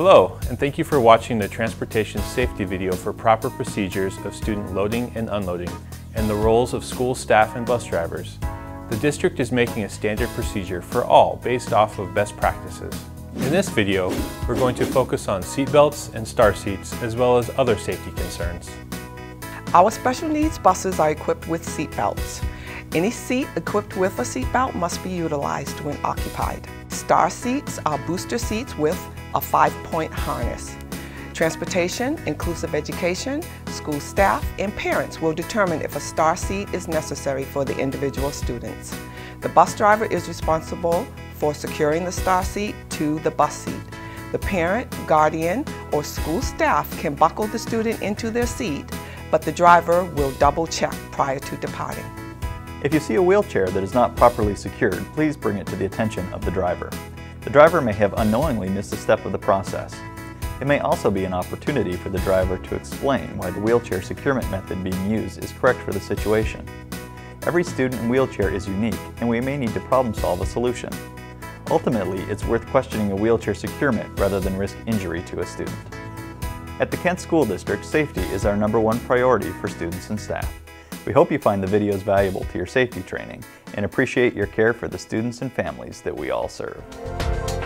Hello, and thank you for watching the transportation safety video for proper procedures of student loading and unloading and the roles of school staff and bus drivers. The district is making a standard procedure for all based off of best practices. In this video, we're going to focus on seat belts and star seats as well as other safety concerns. Our special needs buses are equipped with seat belts. Any seat equipped with a seat belt must be utilized when occupied. Star seats are booster seats with a 5-point harness. Transportation, inclusive education, school staff, and parents will determine if a star seat is necessary for the individual students. The bus driver is responsible for securing the star seat to the bus seat. The parent, guardian, or school staff can buckle the student into their seat, but the driver will double check prior to departing. If you see a wheelchair that is not properly secured, please bring it to the attention of the driver. The driver may have unknowingly missed a step of the process. It may also be an opportunity for the driver to explain why the wheelchair securement method being used is correct for the situation. Every student in wheelchair is unique, and we may need to problem solve a solution. Ultimately, it's worth questioning a wheelchair securement rather than risk injury to a student. At the Kent School District, safety is our #1 priority for students and staff. We hope you find the videos valuable to your safety training and appreciate your care for the students and families that we all serve.